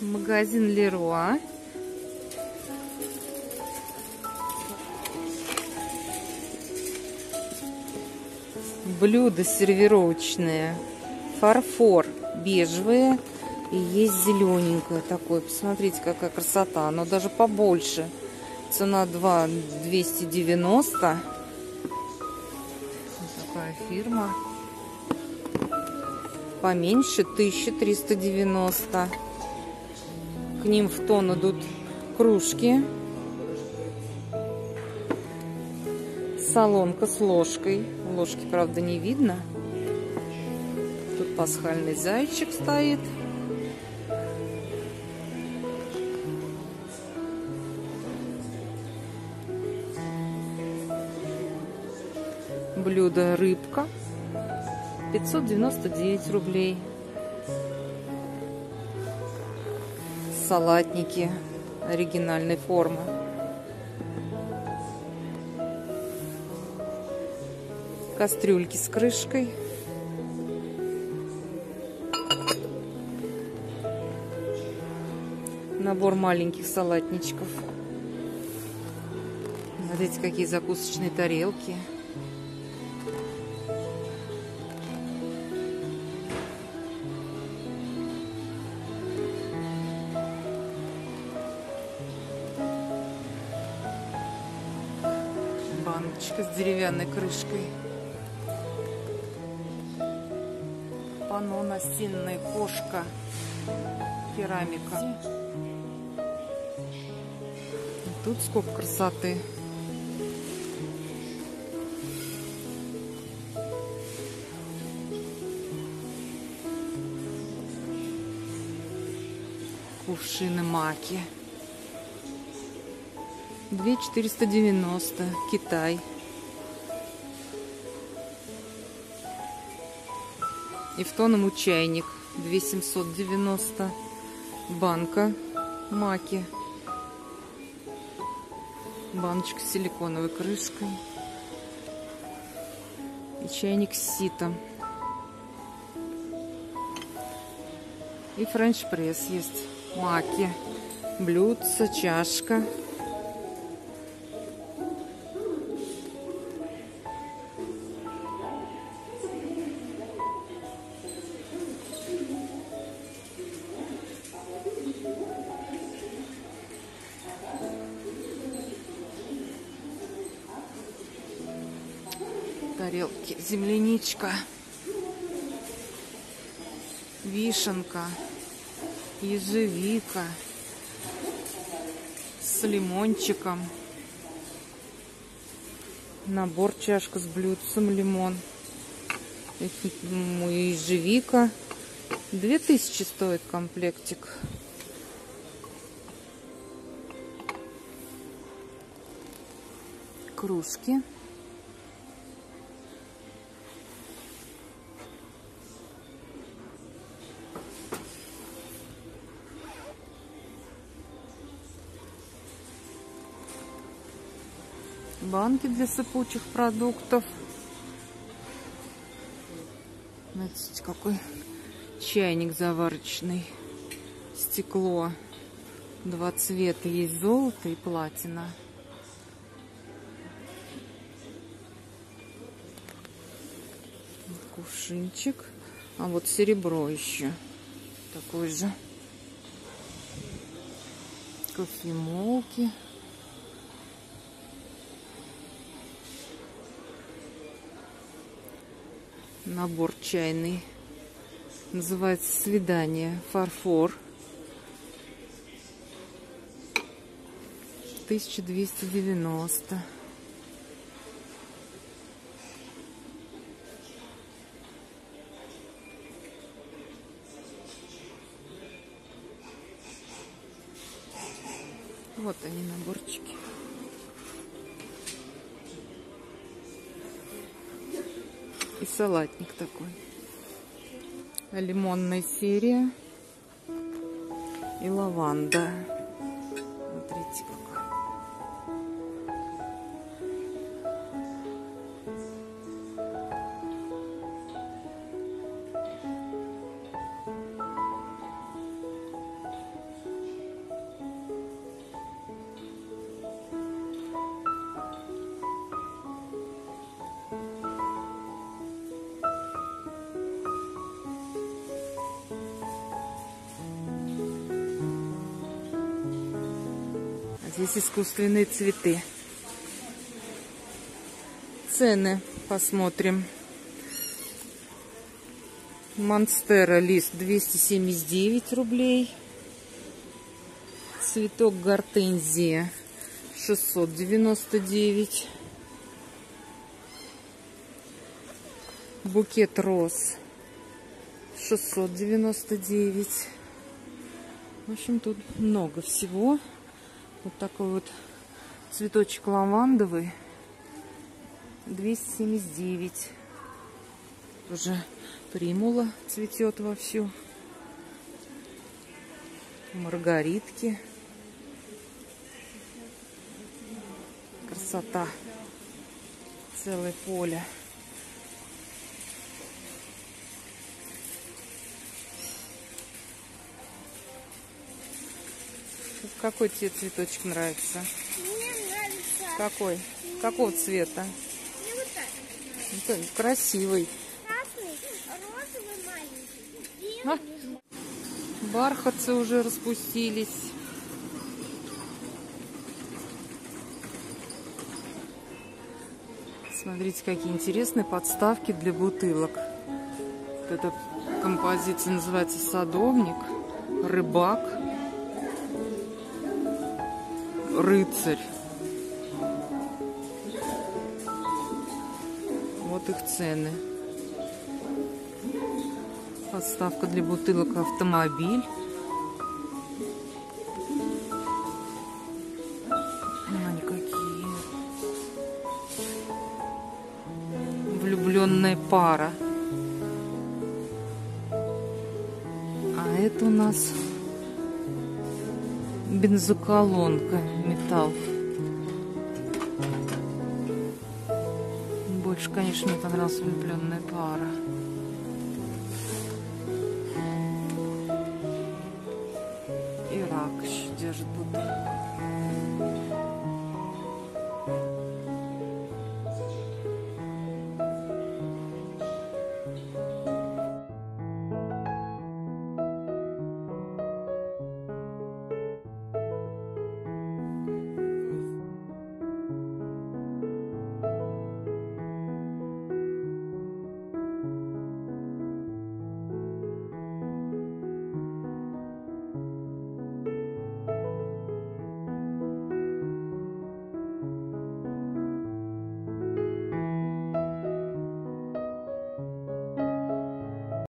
Магазин Леруа. Блюда сервировочные. Фарфор бежевые. И есть зелененькое такое. Посмотрите, какая красота. Оно даже побольше. Цена 290. Вот такая фирма. Поменьше 1390. К ним в тон идут кружки. Солонка с ложкой. Ложки, правда, не видно. Тут пасхальный зайчик стоит. Блюдо рыбка. 599 рублей. Салатники оригинальной формы. Кастрюльки с крышкой. Набор маленьких салатничков. Смотрите, какие закусочные тарелки. Баночка с деревянной крышкой. Панно настенная кошка. Керамика. И тут сколько красоты. Кувшины маки. 2490, Китай. И в тон ему чайник 2790, банка маки, баночка с силиконовой крышкой и чайник с ситом. И френч-пресс есть, маки, блюдце, чашка. Тарелки, земляничка, вишенка, ежевика с лимончиком, набор чашка с блюдцем, лимон, ежевика, 2000 стоит комплектик. Кружки. Банки для сыпучих продуктов. Смотрите, какой чайник заварочный. Стекло. Два цвета. Есть золото и платина. Кувшинчик. А вот серебро еще. Такой же. Кофемолки. Набор чайный. Называется «Свидание». Фарфор. 1290. Вот они, наборчики. И салатник такой. Лимонная серия. И лаванда. Смотрите, какая. Здесь искусственные цветы. Цены посмотрим. Монстера лист 279 рублей. Цветок гортензия 699. Букет роз 699. В общем, тут много всего. Вот такой вот цветочек лавандовый 279. Уже примула цветет вовсю. Маргаритки. Красота. Целое поле. Какой тебе цветочек нравится? Мне нравится. Какой? Какого цвета? Мне вот так. Красивый. Красный, розовый, маленький. Бархатцы уже распустились. Смотрите, какие интересные подставки для бутылок. Вот эта композиция называется «Садовник», «Рыбак», «Рыцарь». Вот их цены. Подставка для бутылок «Автомобиль». Они какие. «Влюбленная пара». А это у нас бензоколонка, металл. Больше, конечно, мне понравилась влюбленная пара. И рак еще держит бутылку.